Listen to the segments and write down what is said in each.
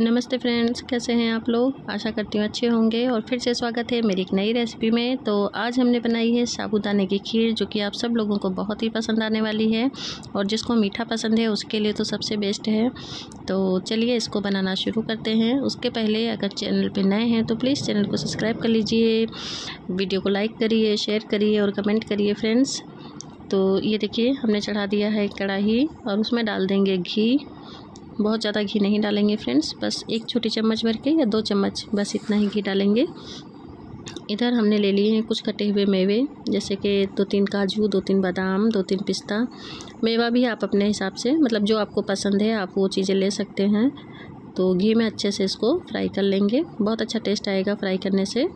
नमस्ते फ्रेंड्स, कैसे हैं आप लोग। आशा करती हूँ अच्छे होंगे और फिर से स्वागत है मेरी एक नई रेसिपी में। तो आज हमने बनाई है साबूदाने की खीर, जो कि आप सब लोगों को बहुत ही पसंद आने वाली है और जिसको मीठा पसंद है उसके लिए तो सबसे बेस्ट है। तो चलिए इसको बनाना शुरू करते हैं। उसके पहले अगर चैनल पर नए हैं तो प्लीज़ चैनल को सब्सक्राइब कर लीजिए, वीडियो को लाइक करिए, शेयर करिए और कमेंट करिए फ्रेंड्स। तो ये देखिए हमने चढ़ा दिया है एक कढ़ाई और उसमें डाल देंगे घी। बहुत ज़्यादा घी नहीं डालेंगे फ्रेंड्स, बस एक छोटी चम्मच भर के या 2 चम्मच, बस इतना ही घी डालेंगे। इधर हमने ले लिए हैं कुछ कटे हुए मेवे, जैसे कि 2-3 काजू, 2-3 बादाम, 2-3 पिस्ता। मेवा भी आप अपने हिसाब से, मतलब जो आपको पसंद है आप वो चीज़ें ले सकते हैं। तो घी में अच्छे से इसको फ्राई कर लेंगे, बहुत अच्छा टेस्ट आएगा फ्राई करने से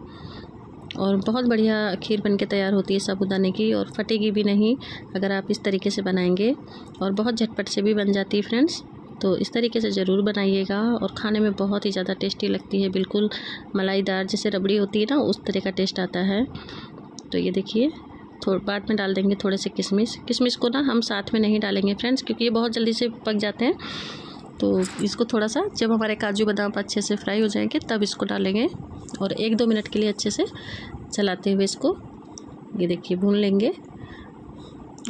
और बहुत बढ़िया खीर बनके तैयार होती है साबूदाने की और फटेगी भी नहीं अगर आप इस तरीके से बनाएंगे, और बहुत झटपट से भी बन जाती है फ्रेंड्स। तो इस तरीके से ज़रूर बनाइएगा और खाने में बहुत ही ज़्यादा टेस्टी लगती है, बिल्कुल मलाईदार, जैसे रबड़ी होती है ना उस तरह का टेस्ट आता है। तो ये देखिए थोड़ा बाद में डाल देंगे थोड़े से किशमिश। किशमिश को ना हम साथ में नहीं डालेंगे फ्रेंड्स, क्योंकि ये बहुत जल्दी से पक जाते हैं। तो इसको थोड़ा सा जब हमारे काजू बादाम अच्छे से फ्राई हो जाएंगे तब इसको डालेंगे और 1-2 मिनट के लिए अच्छे से चलाते हुए इसको ये देखिए भून लेंगे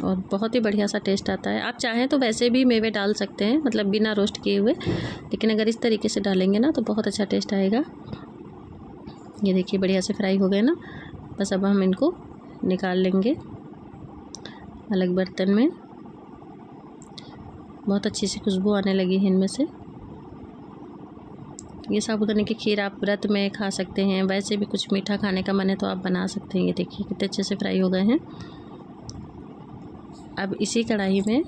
और बहुत ही बढ़िया सा टेस्ट आता है। आप चाहें तो वैसे भी मेवे डाल सकते हैं, मतलब बिना रोस्ट किए हुए, लेकिन अगर इस तरीके से डालेंगे ना तो बहुत अच्छा टेस्ट आएगा। ये देखिए बढ़िया से फ्राई हो गए ना, बस अब हम इनको निकाल लेंगे अलग बर्तन में। बहुत अच्छी सी खुशबू आने लगी है इनमें से। ये साबूदाने की खीर आप व्रत में खा सकते हैं, वैसे भी कुछ मीठा खाने का मन है तो आप बना सकते हैं। ये देखिए कितने अच्छे से फ्राई हो गए हैं। अब इसी कढ़ाई में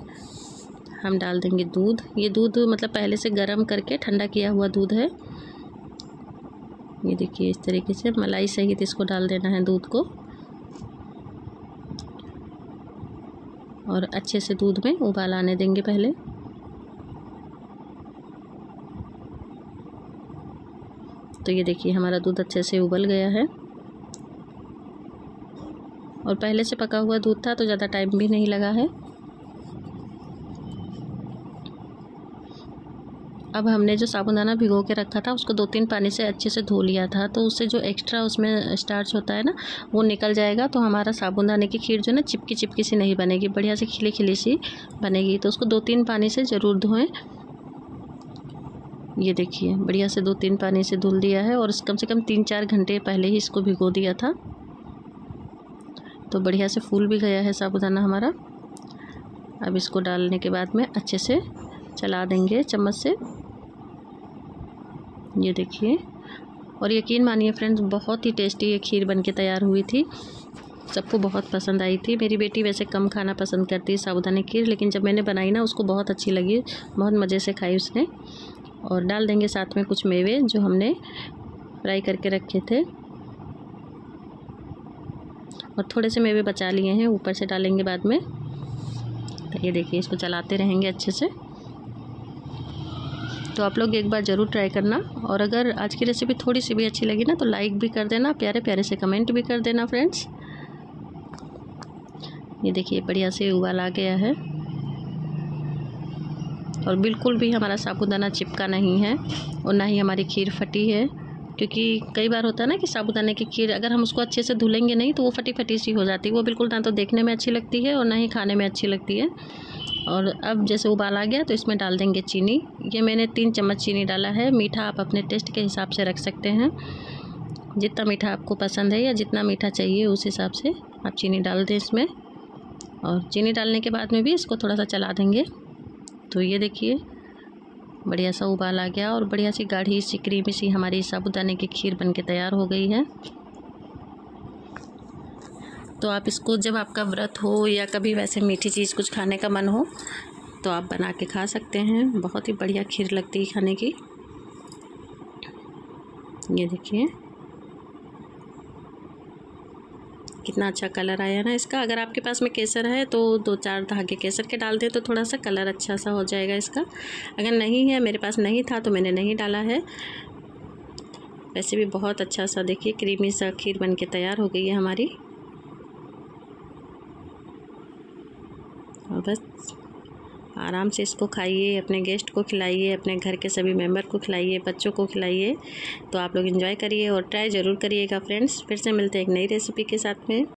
हम डाल देंगे दूध। ये दूध मतलब पहले से गर्म करके ठंडा किया हुआ दूध है। ये देखिए इस तरीके से मलाई सहित इसको डाल देना है दूध को और अच्छे से दूध में उबाल आने देंगे पहले। तो ये देखिए हमारा दूध अच्छे से उबल गया है और पहले से पका हुआ दूध था तो ज़्यादा टाइम भी नहीं लगा है। अब हमने जो साबूदाना भिगो के रखा था उसको 2-3 पानी से अच्छे से धो लिया था, तो उससे जो एक्स्ट्रा उसमें स्टार्च होता है ना वो निकल जाएगा। तो हमारा साबूदाने की खीर जो है ना चिपकी चिपकी सी नहीं बनेगी, बढ़िया से खिली खिली सी बनेगी। तो उसको 2-3 पानी से ज़रूर धोएं। ये देखिए बढ़िया से 2-3 पानी से धुल दिया है और कम से कम 3-4 घंटे पहले ही इसको भिगो दिया था। तो बढ़िया से फूल भी गया है साबूदाना हमारा। अब इसको डालने के बाद में अच्छे से चला देंगे चम्मच से, ये देखिए। और यकीन मानिए फ्रेंड्स बहुत ही टेस्टी ये खीर बनके तैयार हुई थी, सबको बहुत पसंद आई थी। मेरी बेटी वैसे कम खाना पसंद करती है साबूदाने खीर, लेकिन जब मैंने बनाई ना उसको बहुत अच्छी लगी, बहुत मज़े से खाई उसने। और डाल देंगे साथ में कुछ मेवे जो हमने फ्राई करके रखे थे और थोड़े से मेवे बचा लिए हैं, ऊपर से डालेंगे बाद में। तो ये देखिए इसको चलाते रहेंगे अच्छे से। तो आप लोग एक बार ज़रूर ट्राई करना और अगर आज की रेसिपी थोड़ी सी भी अच्छी लगी ना तो लाइक भी कर देना, प्यारे प्यारे से कमेंट भी कर देना फ्रेंड्स। ये देखिए बढ़िया से उबाल आ गया है और बिल्कुल भी हमारा साबूदाना चिपका नहीं है और ना ही हमारी खीर फटी है, क्योंकि कई बार होता है ना कि साबूदाने की खीर अगर हम उसको अच्छे से धुलेंगे नहीं तो वो फटी फटी सी हो जाती है। वो बिल्कुल ना तो देखने में अच्छी लगती है और ना ही खाने में अच्छी लगती है। और अब जैसे उबाल आ गया तो इसमें डाल देंगे चीनी। ये मैंने 3 चम्मच चीनी डाला है। मीठा आप अपने टेस्ट के हिसाब से रख सकते हैं, जितना मीठा आपको पसंद है या जितना मीठा चाहिए उस हिसाब से आप चीनी डाल दें इसमें। और चीनी डालने के बाद में भी इसको थोड़ा सा चला देंगे। तो ये देखिए बढ़िया सा उबाल आ गया और बढ़िया सी गाढ़ी सी क्रीमी सी हमारी साबूदाने की खीर बनके तैयार हो गई है। तो आप इसको जब आपका व्रत हो या कभी वैसे मीठी चीज़ कुछ खाने का मन हो तो आप बना के खा सकते हैं, बहुत ही बढ़िया खीर लगती है खाने की। ये देखिए कितना अच्छा कलर आया ना इसका। अगर आपके पास में केसर है तो 2-4 धागे केसर के डाल दें तो थोड़ा सा कलर अच्छा सा हो जाएगा इसका। अगर नहीं है, मेरे पास नहीं था तो मैंने नहीं डाला है। वैसे भी बहुत अच्छा सा देखिए क्रीमी सा खीर बनके तैयार हो गई है हमारी। और बस आराम से इसको खाइए, अपने गेस्ट को खिलाइए, अपने घर के सभी मेंबर को खिलाइए, बच्चों को खिलाइए। तो आप लोग एंजॉय करिए और ट्राई ज़रूर करिएगा फ्रेंड्स। फिर से मिलते हैं एक नई रेसिपी के साथ में।